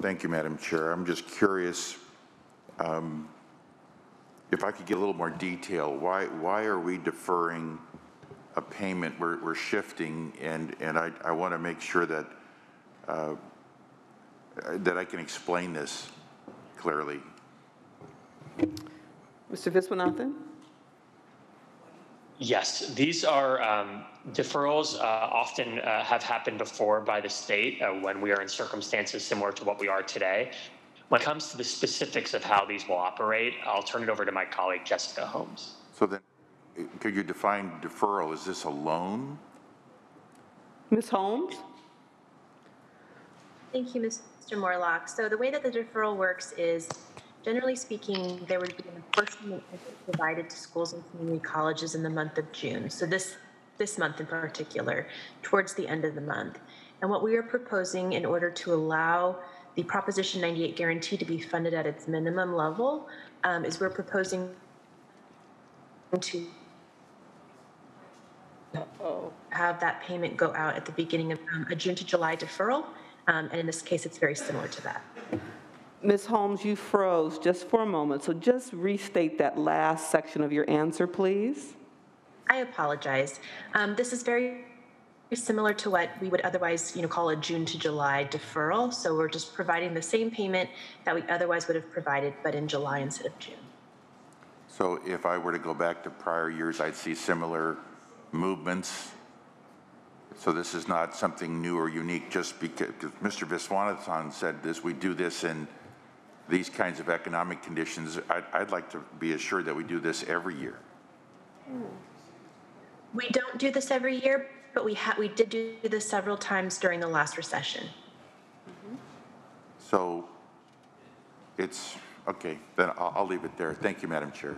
Thank you, Madam Chair. I'm just curious if I could get a little more detail. Why are we deferring a payment? We're shifting, and I want to make sure that that I can explain this clearly. Mr. Viswanathan? Yes, these are deferrals often have happened before by the state when we are in circumstances similar to what we are today. When it comes to the specifics of how these will operate, I'll turn it over to my colleague, Jessica Holmes. So then, could you define deferral? Is this a loan? Ms. Holmes? Thank you, Mr. Moorlach. So the way that the deferral works is, generally speaking, there would be an apportionment provided to schools and community colleges in the month of June. So this month in particular, towards the end of the month. And what we are proposing, in order to allow the Proposition 98 guarantee to be funded at its minimum level, is we're proposing to have that payment go out at the beginning of a June to July deferral. And in this case, it's very similar to that. Ms. Holmes, you froze just for a moment, so just restate that last section of your answer, please. I apologize. This is very similar to what we would otherwise, call a June to July deferral. So we're just providing the same payment that we otherwise would have provided, but in July instead of June. So if I were to go back to prior years, I'd see similar movements. So this is not something new or unique, just because Mr. Viswanathan said this. We do this in these kinds of economic conditions. I'd like to be assured that we do this every year. We don't do this every year, but we did do this several times during the last recession. Mm-hmm. So it's okay, then I'll leave it there. Thank you, Madam Chair.